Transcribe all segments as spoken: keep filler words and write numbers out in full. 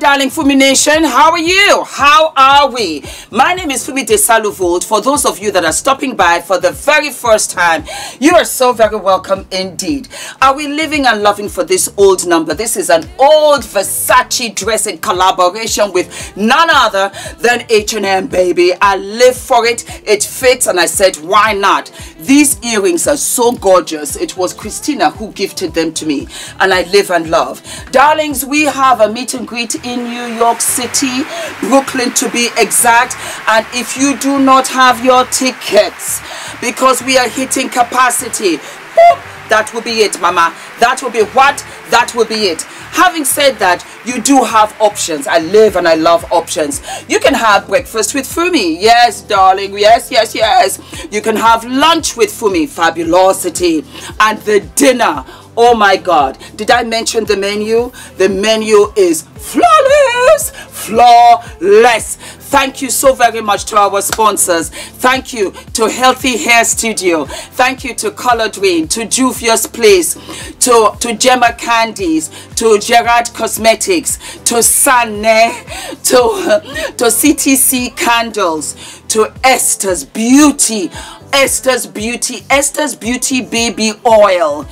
darling Fumi Nation, how are you? How are we? My name is Fumi Desalu-Vold. For those of you that are stopping by for the very first time, you are so very welcome indeed. Are we living and loving for this old number? This is an old Versace dress in collaboration with none other than H and M, baby. I live for it. It fits, and I said, why not? These earrings are so gorgeous. It was Christina who gifted them to me, and I live and love. Darlings, we have a meet and greet in New York City, Brooklyn to be exact. And if you do not have your tickets, because we are hitting capacity, whoop, that will be it, mama. That will be what? That will be it. Having said that, you do have options. I live and I love options. You can have breakfast with Fumi. Yes, darling. Yes, yes, yes. You can have lunch with Fumi. Fabulosity. And the dinner. Oh my God. Did I mention the menu? The menu is flawless. Flawless. Thank you so very much to our sponsors. Thank you to Healthy Hair Studio. Thank you to Color Wayne, to Juvia's Place, to, to Gemma Candies, to Gerard Cosmetics, to Sanne, to, to C T C Candles, to Esther's Beauty, Esther's Beauty, Esther's Beauty Baby Oil.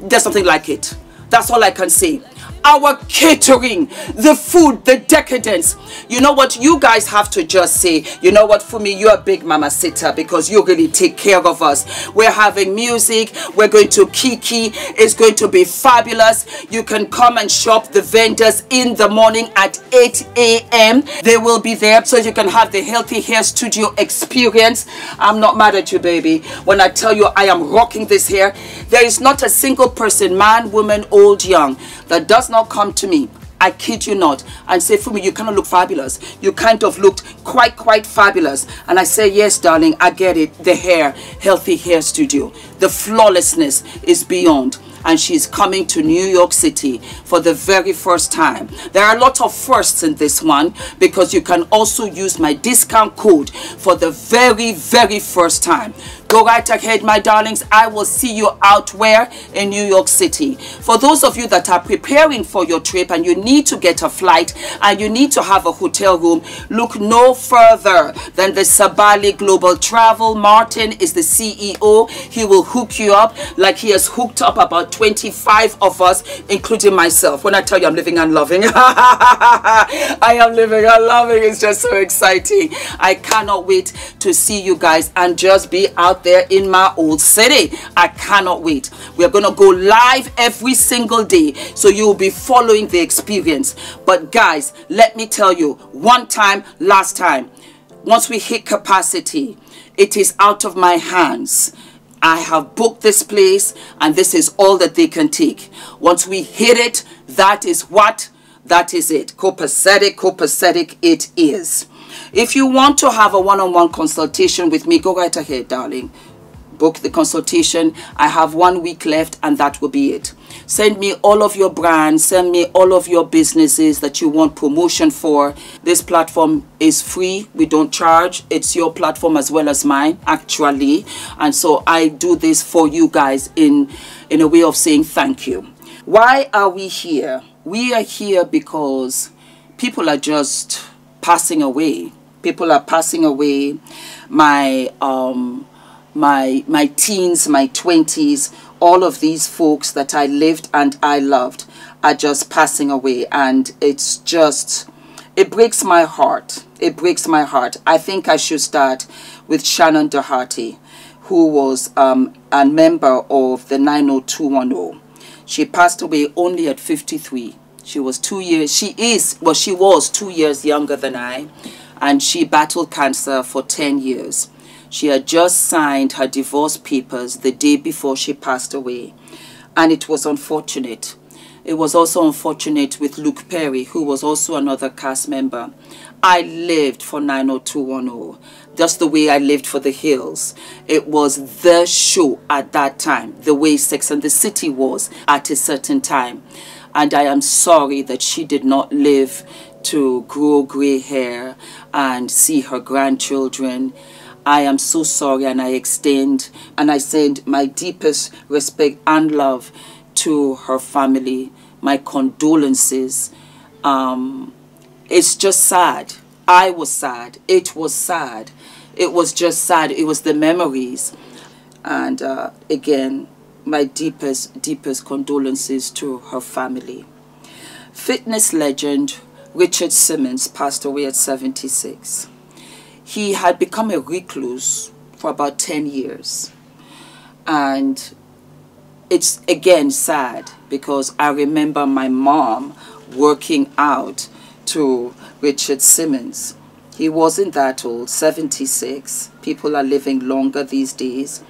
There's something like it. That's all I can say. Our catering, the food, the decadence. You know what? You guys have to just say, you know what, Fumi, you're a big mama sitter because you really take care of us. We're having music. We're going to kiki. It's going to be fabulous. You can come and shop the vendors in the morning at eight A M They will be there, so you can have the Healthy Hair Studio experience. I'm not mad at you, baby. When I tell you I am rocking this hair, there is not a single person, man, woman, old, young, that does not come to me, I kid you not, and say, Fumi, you kind of look fabulous. You kind of looked quite, quite fabulous. And I say, yes, darling, I get it. The hair, Healthy Hair Studio. The flawlessness is beyond. And she's coming to New York City for the very first time. There are a lot of firsts in this one because you can also use my discount code for the very, very first time. Go right ahead, my darlings. I will see you out where? In New York City. For those of you that are preparing for your trip and you need to get a flight and you need to have a hotel room, look no further than the Sabali Global Travel. Martin is the C E O. He will hook you up like he has hooked up about twenty-five of us, including myself. When I tell you I'm living and loving, I am living and loving. It's just so exciting. I cannot wait to see you guys and just be out there in my old city. I cannot wait. We're gonna go live every single day, so you'll be following the experience. But guys, let me tell you, one time, last time, once we hit capacity, it is out of my hands. I have booked this place, and this is all that they can take. Once we hit it, that is what, that is it. Copacetic, copacetic it is. If you want to have a one-on-one consultation with me, go right ahead, darling. Book the consultation. I have one week left, and that will be it. Send me all of your brands. Send me all of your businesses that you want promotion for. This platform is free. We don't charge. It's your platform as well as mine, actually. And so I do this for you guys in, in a way of saying thank you. Why are we here? We are here because people are just passing away. People are passing away. My um my my teens, my twenties, all of these folks that I lived and I loved are just passing away, and it's just, it breaks my heart. It breaks my heart. I think I should start with Shannon Doherty, who was um a member of the nine oh two one oh. She passed away only at fifty-three. She was two years, she is, well, she was two years younger than I, and she battled cancer for ten years. She had just signed her divorce papers the day before she passed away, and it was unfortunate. It was also unfortunate with Luke Perry, who was also another cast member. I lived for nine oh two one oh, just the way I lived for The Hills. It was the show at that time, the way Sex and the City was at a certain time. And I am sorry that she did not live to grow gray hair and see her grandchildren. I am so sorry, and I extend and I send my deepest respect and love to her family, my condolences, Um, it's just sad. I was sad. It was sad. It was just sad. It was the memories. And uh, again, my deepest, deepest condolences to her family. Fitness legend Richard Simmons passed away at seventy-six. He had become a recluse for about ten years. And it's again sad because I remember my mom working out to Richard Simmons. He wasn't that old, seventy-six. People are living longer these days.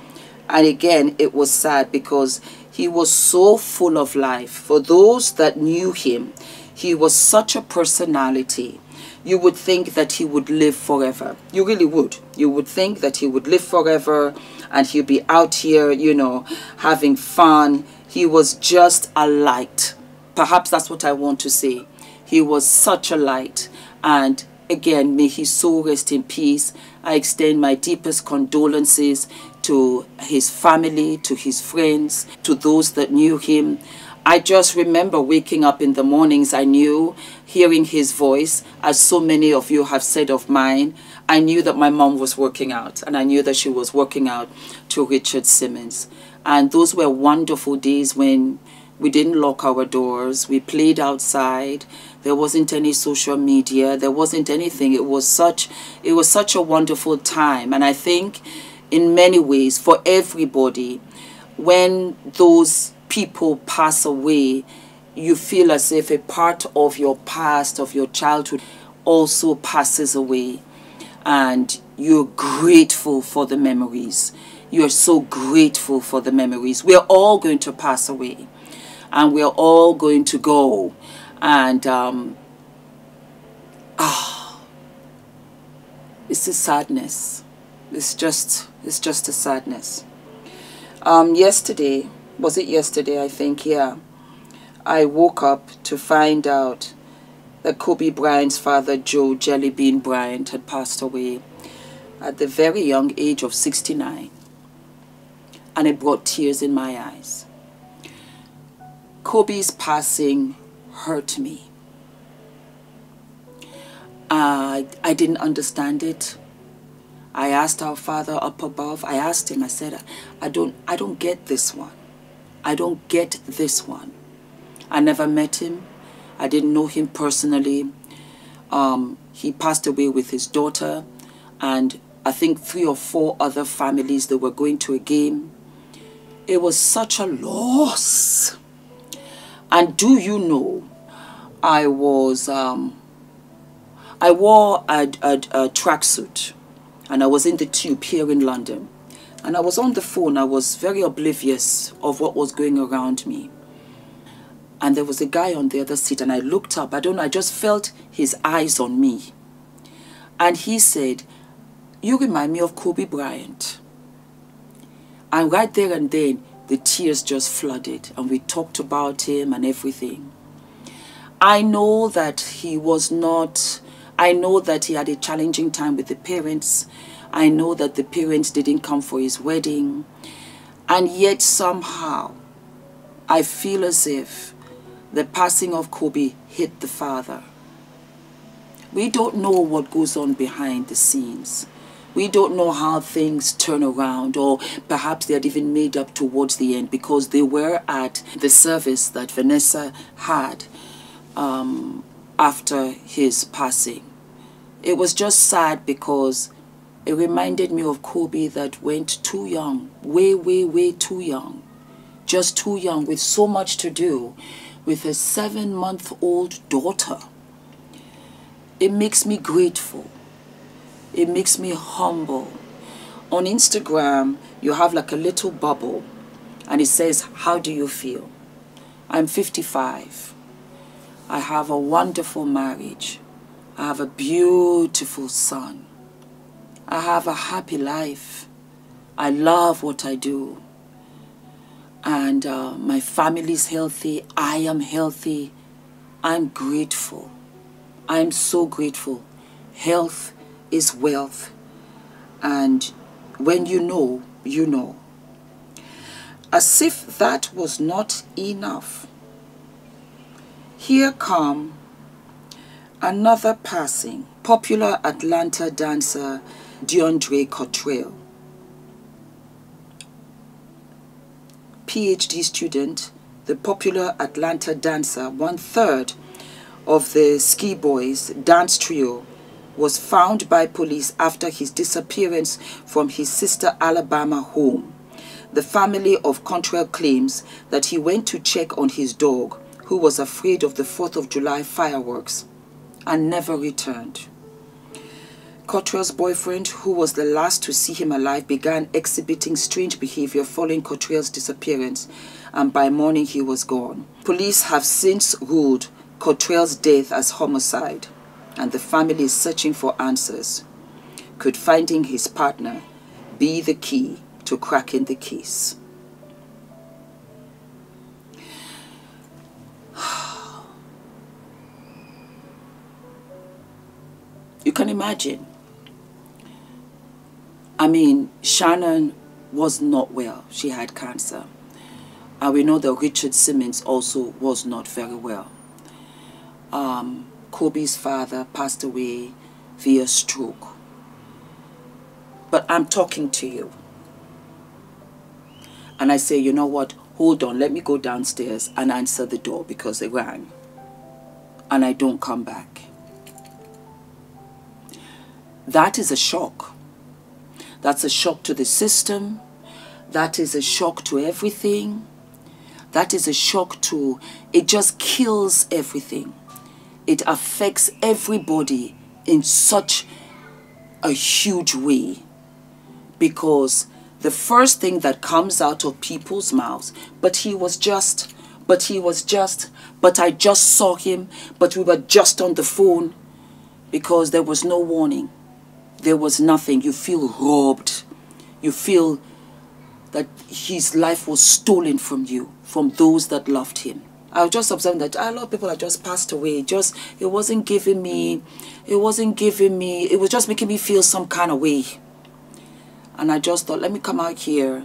And again, it was sad because he was so full of life. For those that knew him, he was such a personality. You would think that he would live forever. You really would. You would think that he would live forever and he'd be out here, you know, having fun. He was just a light. Perhaps that's what I want to say. He was such a light. And again, may his soul rest in peace. I extend my deepest condolences to his family, to his friends, to those that knew him. I just remember waking up in the mornings. I knew, hearing his voice, as so many of you have said of mine, I knew that my mom was working out, and I knew that she was working out to Richard Simmons. And those were wonderful days when we didn't lock our doors, we played outside, there wasn't any social media, there wasn't anything. It was such, it was such a wonderful time. And I think in many ways for everybody, when those people pass away, you feel as if a part of your past, of your childhood, also passes away, and you're grateful for the memories. You're so grateful for the memories. We're all going to pass away, and we're all going to go, and um, ah, it's a sadness. It's just, it's just a sadness. Um, yesterday. Was it yesterday, I think, yeah. I woke up to find out that Kobe Bryant's father, Joe Jellybean Bryant, had passed away at the very young age of sixty-nine. And it brought tears in my eyes. Kobe's passing hurt me. Uh, I didn't understand it. I asked our father up above. I asked him, I said, I don't, I don't get this one. I don't get this one. I never met him. I didn't know him personally. Um, he passed away with his daughter and I think three or four other families that were going to a game. It was such a loss. And do you know, I was, um, I wore a, a, a tracksuit and I was in the tube here in London. And I was on the phone, I was very oblivious of what was going around me. And there was a guy on the other seat and I looked up, I don't know, I just felt his eyes on me. And he said, "You remind me of Kobe Bryant." And right there and then, the tears just flooded and we talked about him and everything. I know that he was not, I know that he had a challenging time with the parents. I know that the parents didn't come for his wedding, and yet somehow I feel as if the passing of Kobe hit the father. We don't know what goes on behind the scenes. We don't know how things turn around, or perhaps they had even made up towards the end because they were at the service that Vanessa had um, after his passing. It was just sad because it reminded me of Kobe that went too young, way, way, way too young, just too young, with so much to do, with a seven-month-old daughter. It makes me grateful. It makes me humble. On Instagram, you have like a little bubble, and it says, "How do you feel?" I'm fifty-five. I have a wonderful marriage. I have a beautiful son. I have a happy life. I love what I do. And uh, my family's healthy. I am healthy. I'm grateful. I'm so grateful. Health is wealth. And when you know, you know. As if that was not enough, here come Another passing, popular Atlanta dancer DeAndre Cottrell, PhD student, the popular Atlanta dancer, one-third of the Ski Boys dance trio, was found by police after his disappearance from his sister Alabama home. The family of Cottrell claims that he went to check on his dog, who was afraid of the fourth of July fireworks, and never returned. Cottrell's boyfriend, who was the last to see him alive, began exhibiting strange behavior following Cottrell's disappearance, and by morning he was gone. Police have since ruled Cottrell's death as homicide, and the family is searching for answers. Could finding his partner be the key to cracking the case? You can imagine. I mean, Shannon was not well. She had cancer. And we know that Richard Simmons also was not very well. Um, Kobe's father passed away via stroke. But I'm talking to you. And I say, you know what? Hold on, let me go downstairs and answer the door because it rang. And I don't come back. That is a shock. That's a shock to the system. That is a shock to everything. That is a shock to, it just kills everything. It affects everybody in such a huge way, because the first thing that comes out of people's mouths, but he was just, but he was just, but I just saw him, but we were just on the phone, because there was no warning. There was nothing. You feel robbed. You feel that his life was stolen from you, from those that loved him. I was just observing that a lot of people had just passed away. Just, it wasn't giving me, it wasn't giving me, it was just making me feel some kind of way. And I just thought, let me come out here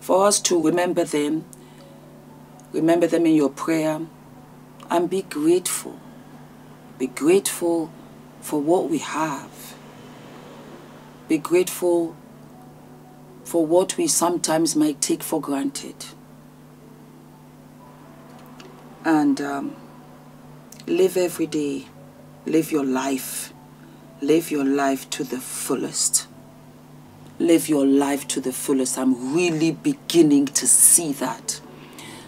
for us to remember them, remember them in your prayer, and be grateful. Be grateful for what we have. Be grateful for what we sometimes might take for granted. And um, live every day, live your life, live your life to the fullest. Live your life to the fullest. I'm really beginning to see that,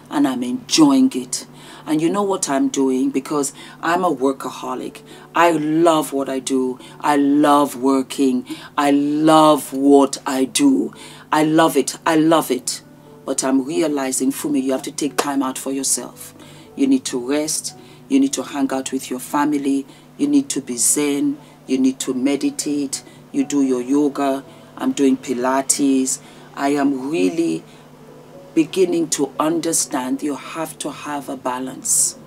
and I'm enjoying it. And you know what I'm doing, because I'm a workaholic. I love what I do. I love working. I love what I do. I love it. I love it. But I'm realizing, Fumi, you have to take time out for yourself. You need to rest. You need to hang out with your family. You need to be zen. You need to meditate. You do your yoga. I'm doing Pilates. I am really beginning to understand you have to have a balance.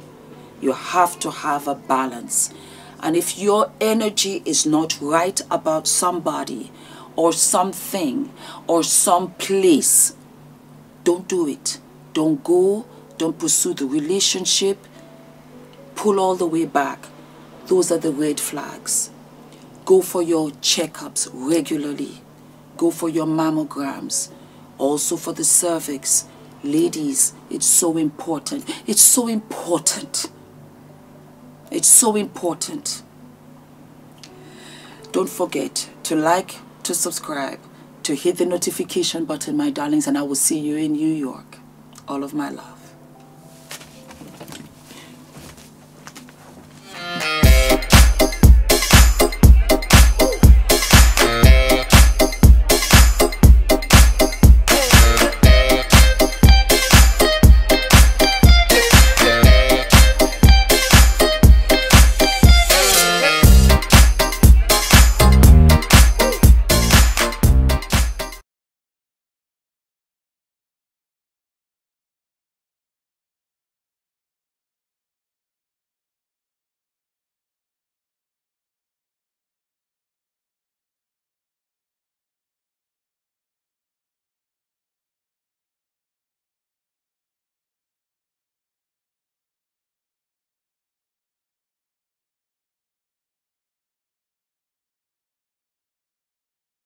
You have to have a balance. And if your energy is not right about somebody or something or some place, don't do it. Don't go. Don't pursue the relationship. Pull all the way back. Those are the red flags. Go for your checkups regularly. Go for your mammograms, also for the cervix. Ladies, it's so important. It's so important. It's so important. Don't forget to like, to subscribe, to hit the notification button, my darlings, and I will see you in New York. All of my love.